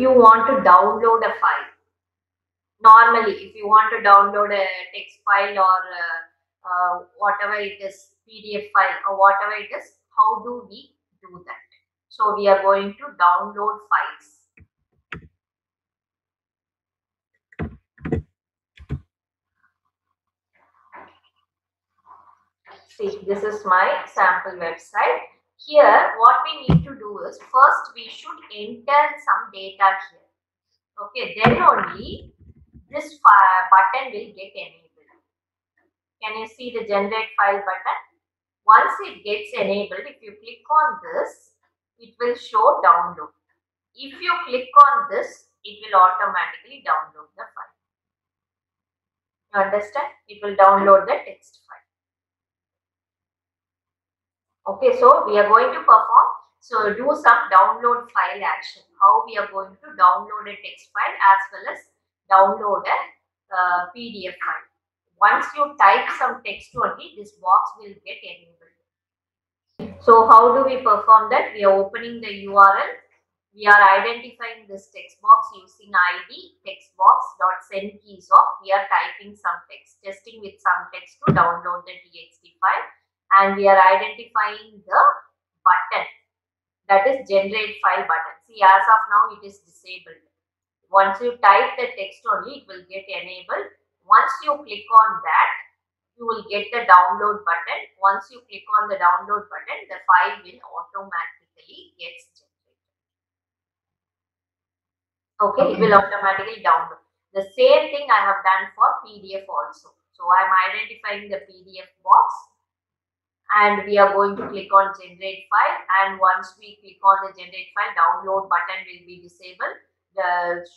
you want to download a file. Normally, if you want to download a text file or whatever it is, PDF file or whatever it is, how do we do that? So we are going to download files. See, this is my sample website. Here, what we need to do is, first we should enter some data here. Okay, then only this button will get enabled. Can you see the generate file button? Once it gets enabled, if you click on this, it will show download. If you click on this, it will automatically download the file. You understand? It will download the text file. Okay, so we are going to perform, so do some download file action. How we are going to download a text file as well as download a PDF file. Once you type some text only, this box will get enabled. So how do we perform that? We are opening the URL. We are identifying this text box using ID text box dot send keys off. We are typing some text, testing with some text to download the txt file. And we are identifying the button, that is generate file button. See, as of now it is disabled. Once you type the text only, it will get enabled. Once you click on that, you will get the download button. Once you click on the download button, the file will automatically get generated. Okay, it will automatically download. The same thing I have done for PDF also. So I am identifying the PDF box. And we are going to click on generate file, and once we click on the generate file, download button will be disabled.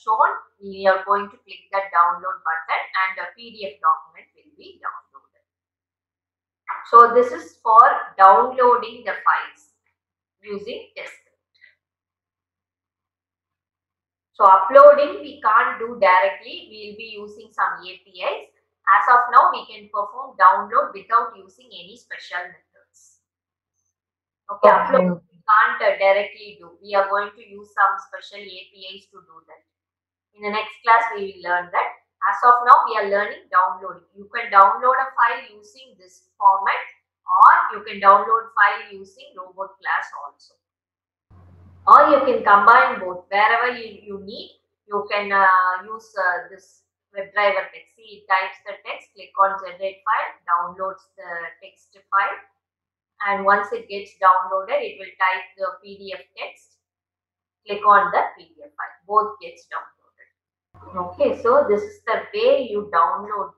Shown, we are going to click that download button and the PDF document will be downloaded. So this is for downloading the files using test script. So uploading we can't do directly, we will be using some APIs. As of now, we can perform download without using any special methods. Okay, upload we can't directly do. We are going to use some special APIs to do that. In the next class, we will learn that. As of now, we are learning downloading. You can download a file using this format, or you can download file using robot class also. Or you can combine both. Wherever you need, you can use this Webdriver text. See, it types the text, click on generate file, downloads the text file, and once it gets downloaded, it will type the PDF text, click on the PDF file, both gets downloaded. Okay, so this is the way you download